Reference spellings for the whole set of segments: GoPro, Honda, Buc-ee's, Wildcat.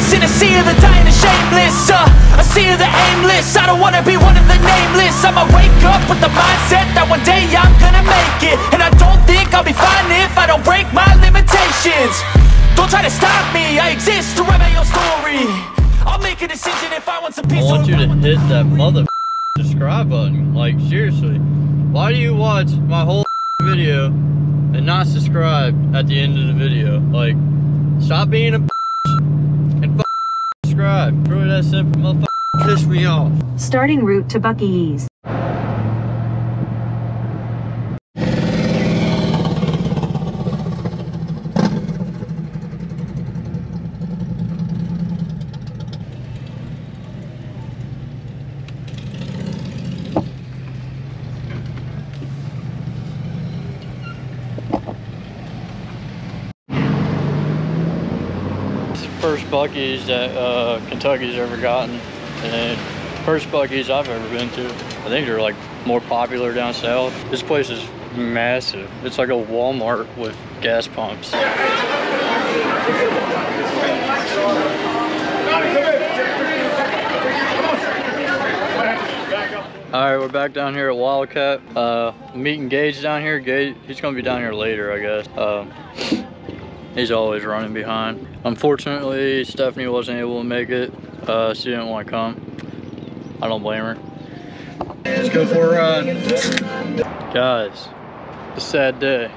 bliss, in a sea of the dying and shameless, a sea of the aimless. I don't wanna be one of the nameless. I'ma wake up with the mindset that one day I'm gonna make it, and I don't think I'll be fine if I don't break my limitations. Don't try to stop me, I exist to write my own story. I'll make a decision if I want some peace. I want you to hit that mother subscribe button, like seriously. Why do you watch my whole video and not subscribe at the end of the video? Like, stop being a and subscribe. Really that simple, motherfucker. Piss me off. Starting route to Buc-ee's. First Buc-ee's that Kentucky's ever gotten, and first Buc-ee's I've ever been to. I think they're like more popular down south. This place is massive. It's like a Walmart with gas pumps. All right, we're back down here at Wildcat. Meeting Gage down here. Gage, he's gonna be down here later, I guess. He's always running behind. Unfortunately, Stephanie wasn't able to make it. She didn't want to come. I don't blame her. Let's go for a run. Guys, it's a sad day.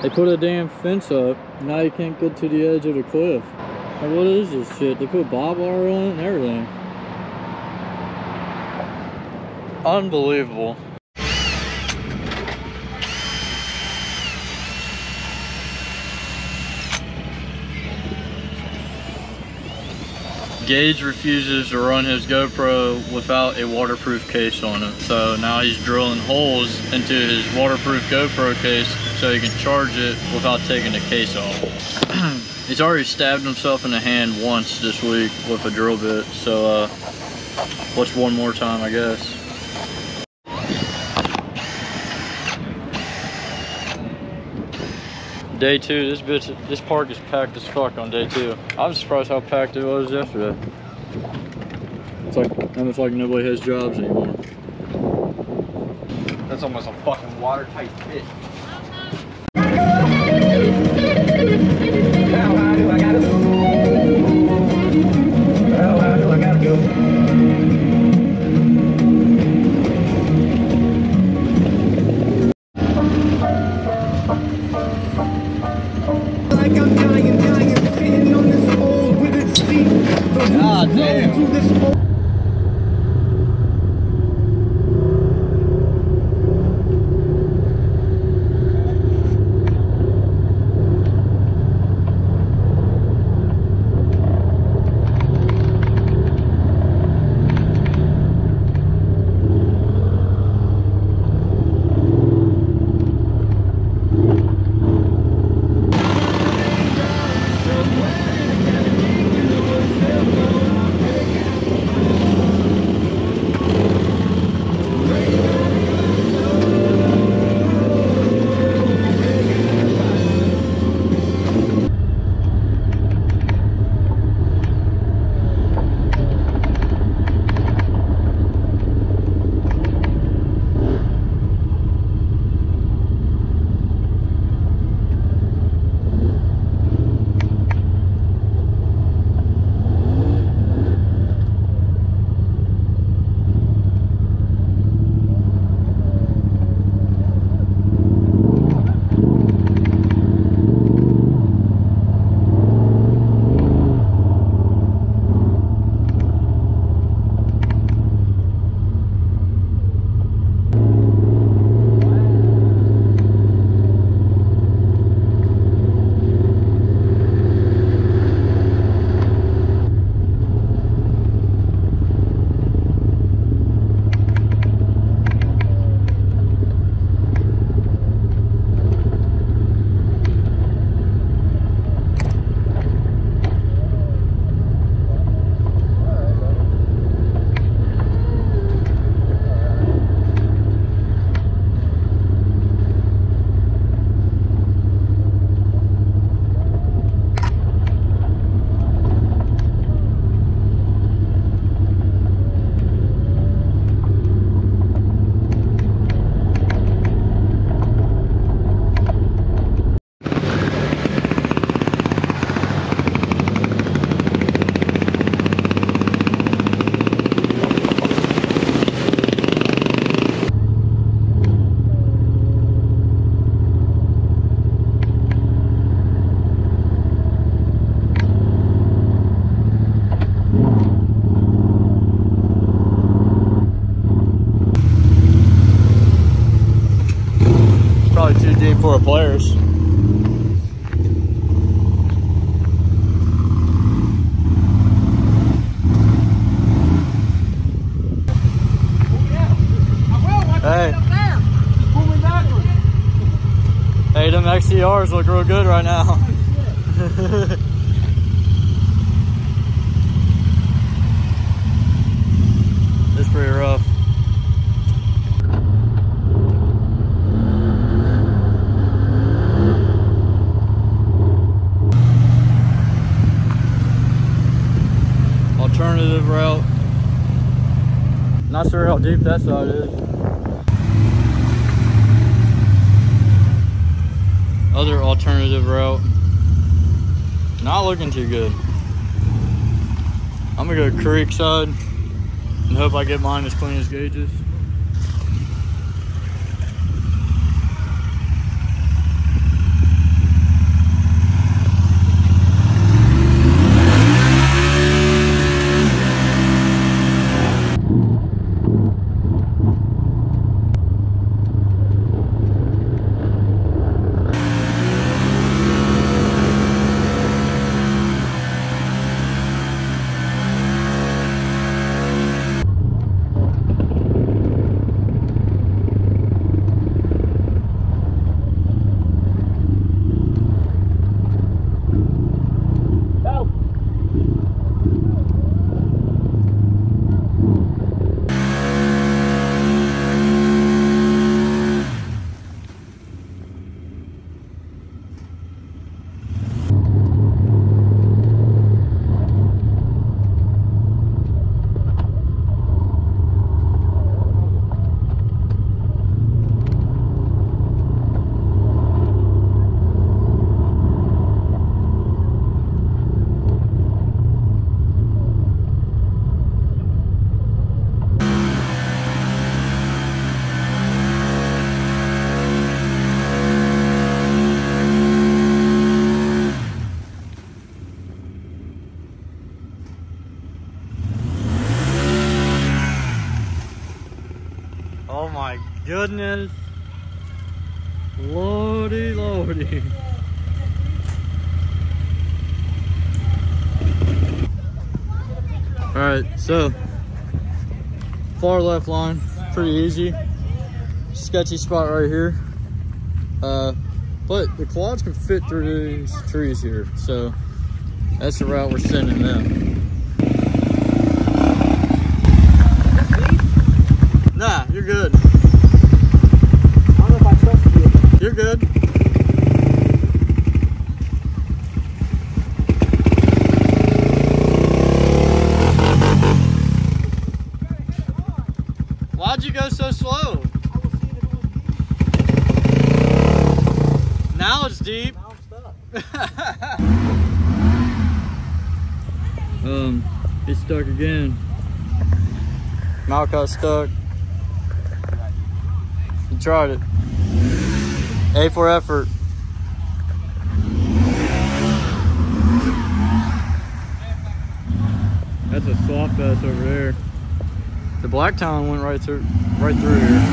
They put a damn fence up. Now you can't get to the edge of the cliff. Like, what is this shit? They put barbed wire on it and everything. Unbelievable. Gage refuses to run his GoPro without a waterproof case on it. So now he's drilling holes into his waterproof GoPro case so he can charge it without taking the case off. He's already stabbed himself in the hand once this week with a drill bit. So what's one more time, I guess. Day two, this park is packed as fuck on day two. I was surprised how packed it was yesterday. It's like almost like nobody has jobs anymore. That's almost a fucking watertight fit. How high do I gotta go? How high do I gotta go? for our players. Hey. Hey, them XCRs look real good right now. It's pretty rough. Alternative route. Not sure how deep that side is. Other alternative route, not looking too good. I'm gonna go creekside and hope I get mine as clean as Gage's. Oh my goodness, lordy, lordy. All right, so far left line, pretty easy. Sketchy spot right here. But the quads can fit through these trees here, so that's the route we're sending them. Nah, you're good. I don't know if I trust you. You're good. Why'd you go so slow? I was seeing if it was deep. Now it's deep. Now I'm stuck. It's stuck again. Malcolm's stuck. You tried it. A for effort. That's a soft ass over there. The black Talon went right through here.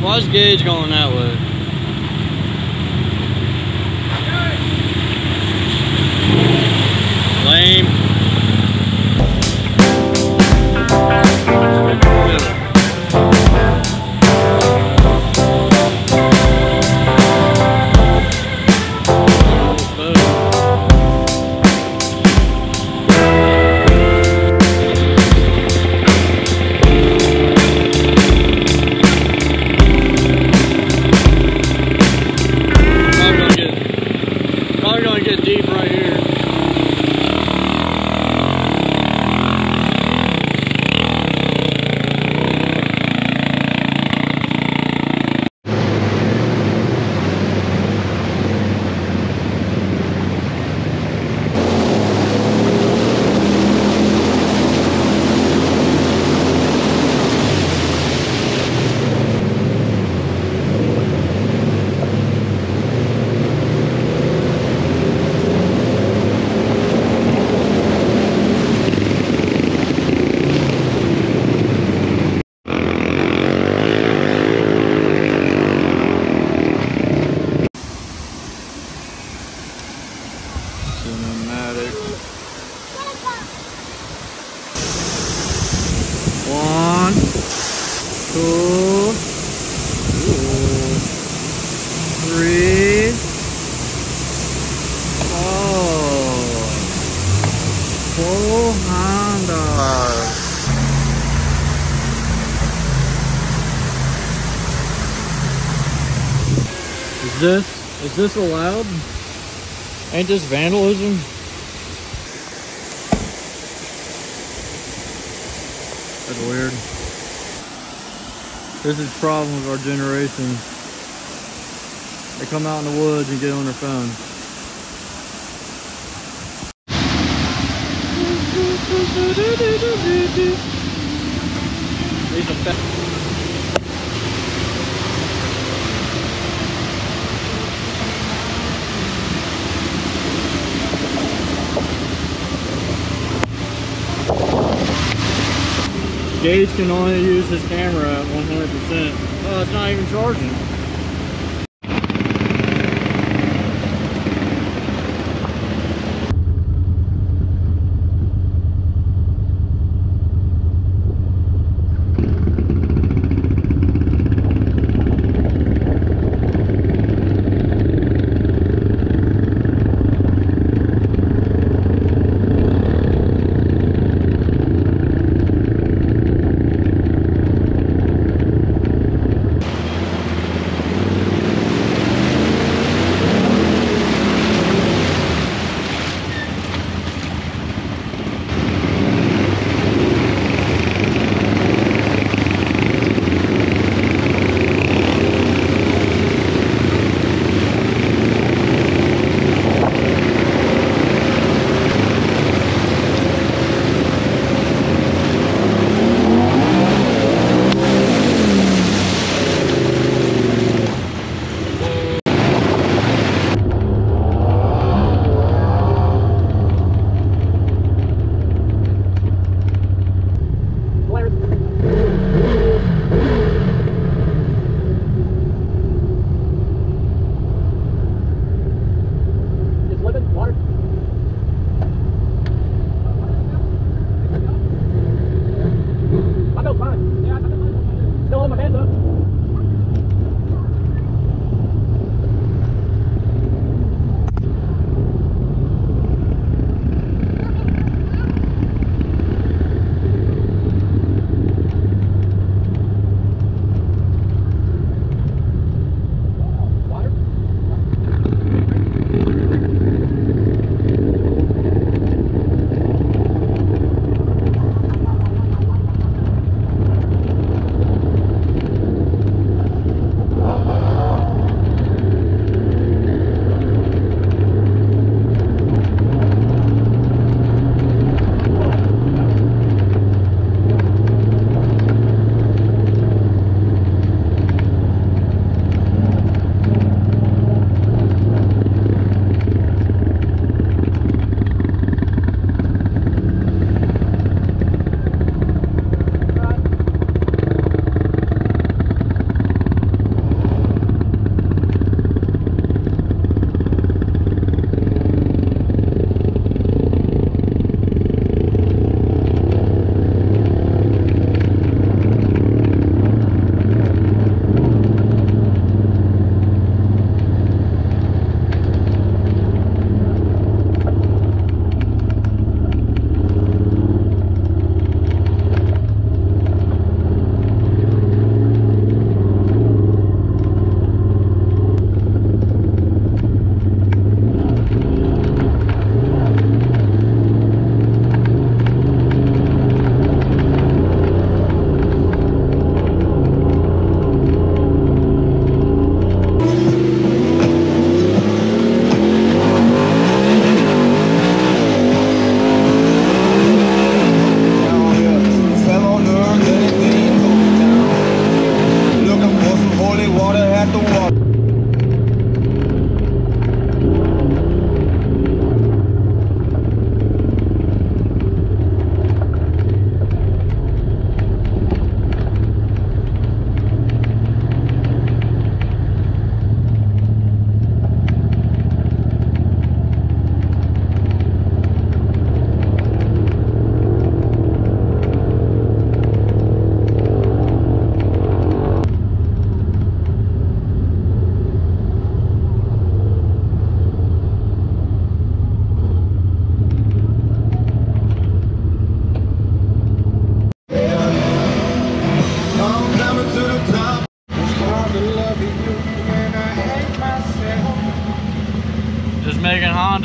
Why's Gage going that way? 2, 3. Oh, full Honda. Is this allowed? Ain't this vandalism? That's weird. This is the problem with our generation. They come out in the woods and get on their phone. Gage can only use his camera at 100%. Oh, it's not even charging.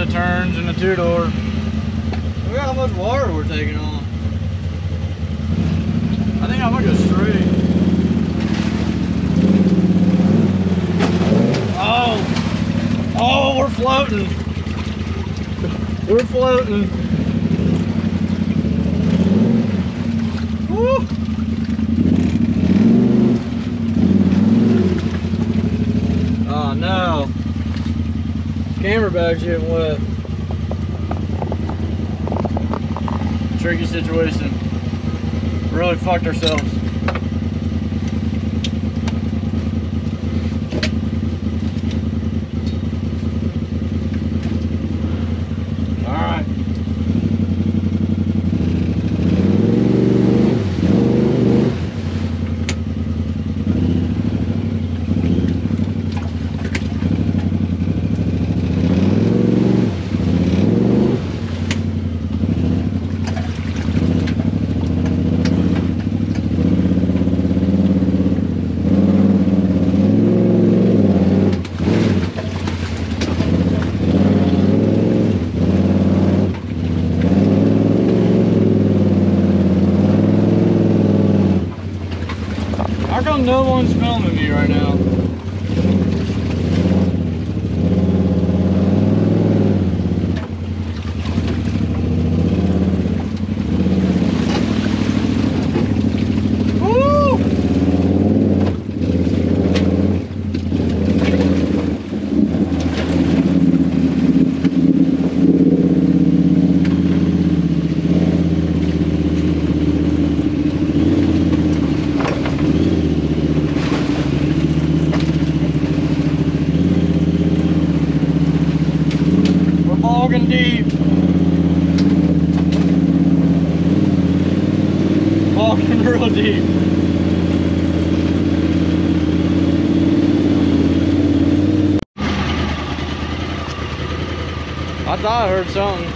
Honda turns in a two-door. Look at how much water we're taking on. I think I'm gonna go straight. Oh! Oh, we're floating! We're floating! Woo! Oh no! Camera bag's getting wet. Tricky situation. Really fucked ourselves. All right. No one's filming me right now. I thought I heard something.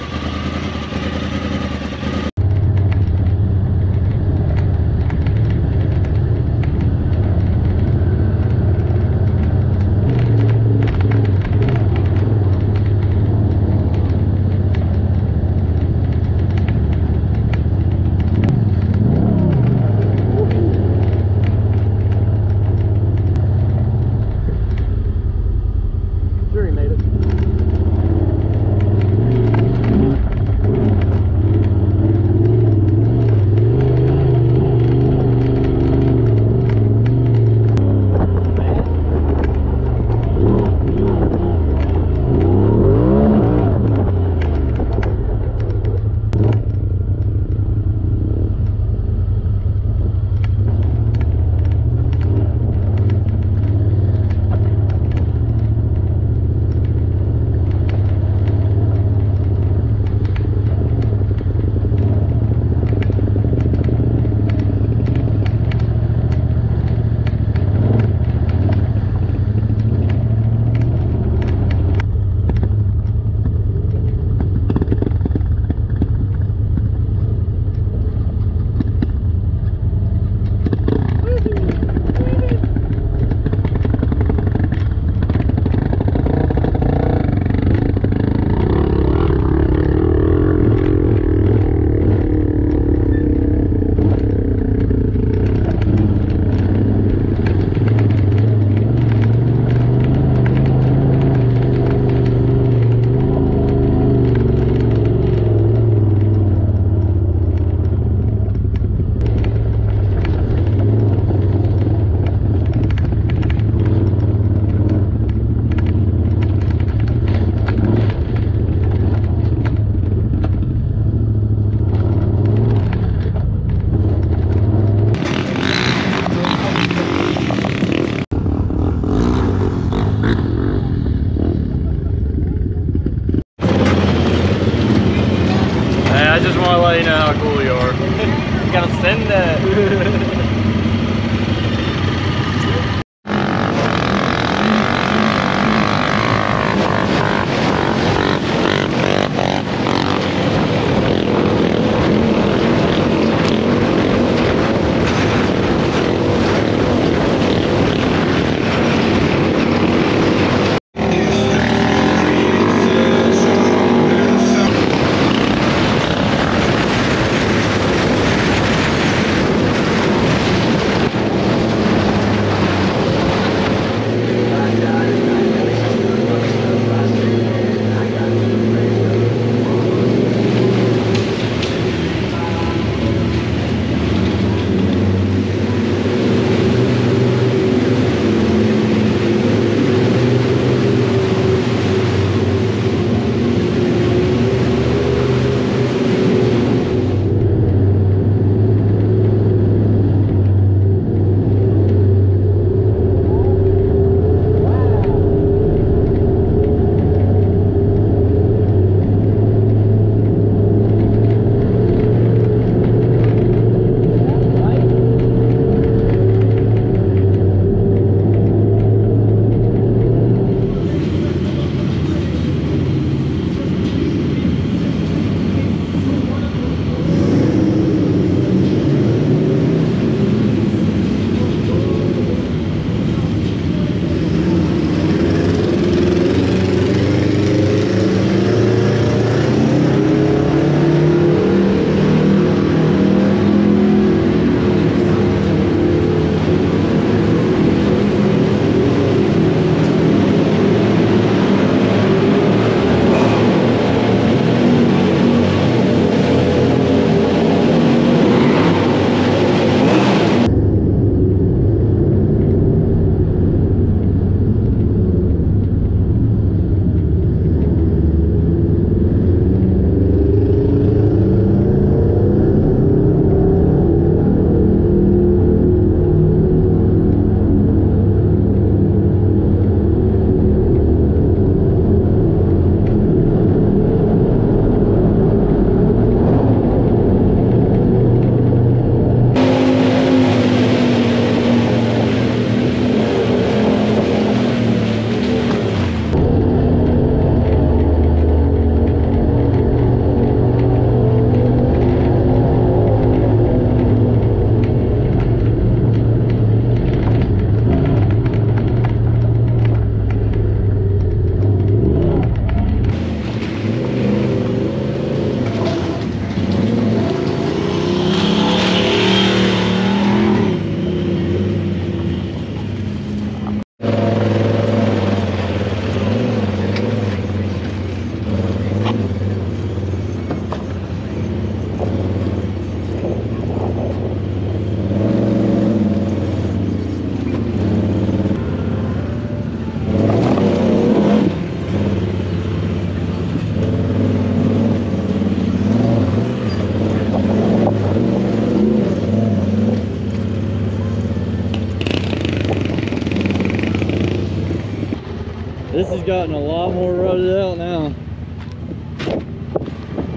This has gotten a lot more rutted out now.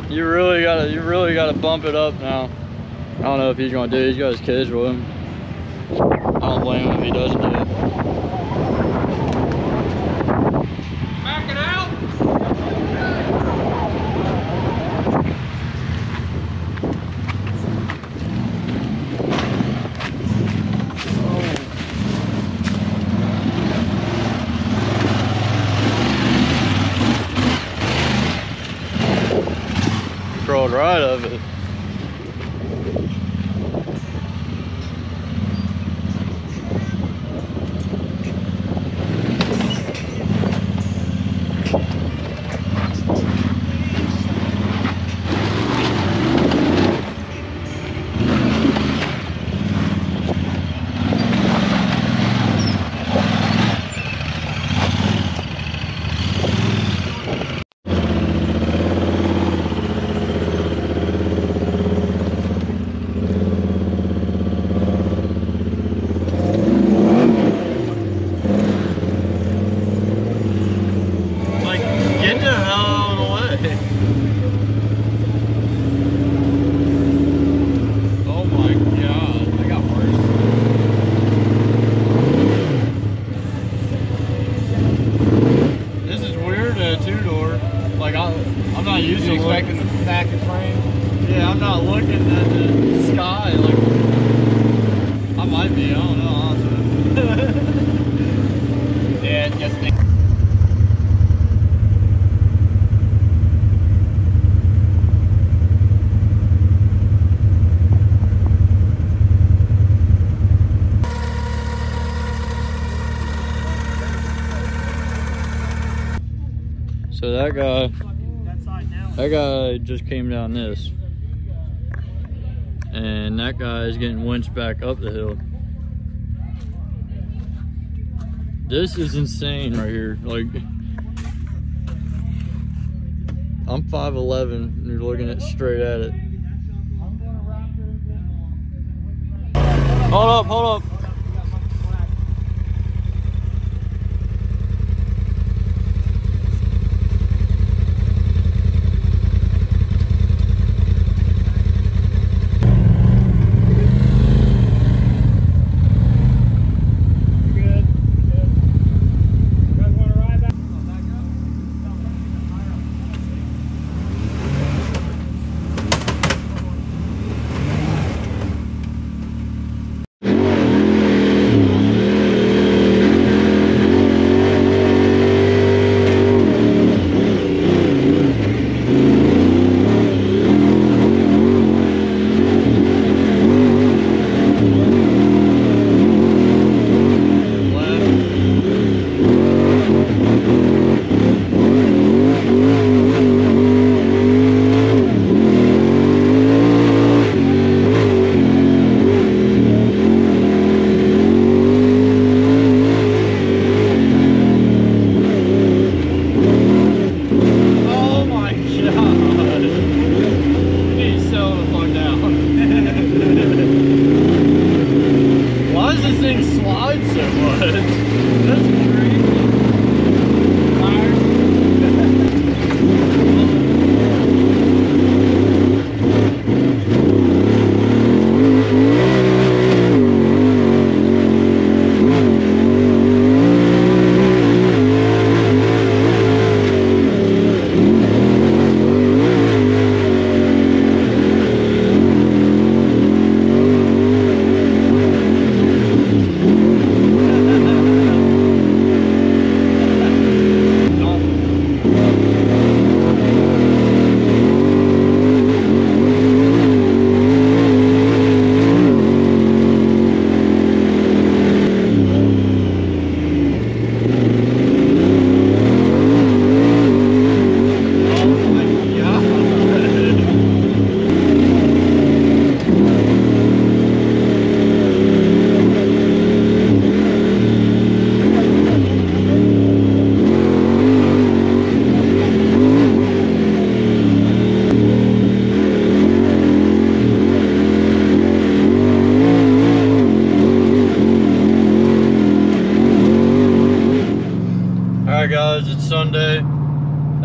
You really gotta bump it up now. I don't know if he's gonna do it. He's got his kids with him. I don't blame him if he doesn't do it. Back it out. Crawled right of it. So that guy just came down this, and that guy is getting winched back up the hill. This is insane right here. Like, I'm 5'11", and you're looking at straight at it. Hold up! Hold up!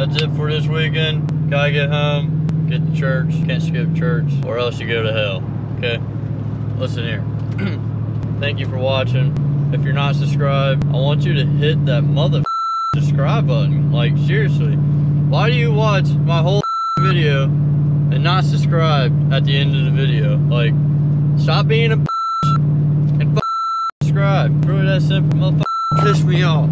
that's it for this weekend. Gotta get home, get to church. Can't skip church or else you go to hell, okay? Listen here. Thank you for watching. If you're not subscribed, I want you to hit that mother subscribe button. Like, seriously, why do you watch my whole video and not subscribe at the end of the video? Like, stop being a and subscribe. Really that simple. Motherfucker, piss me off.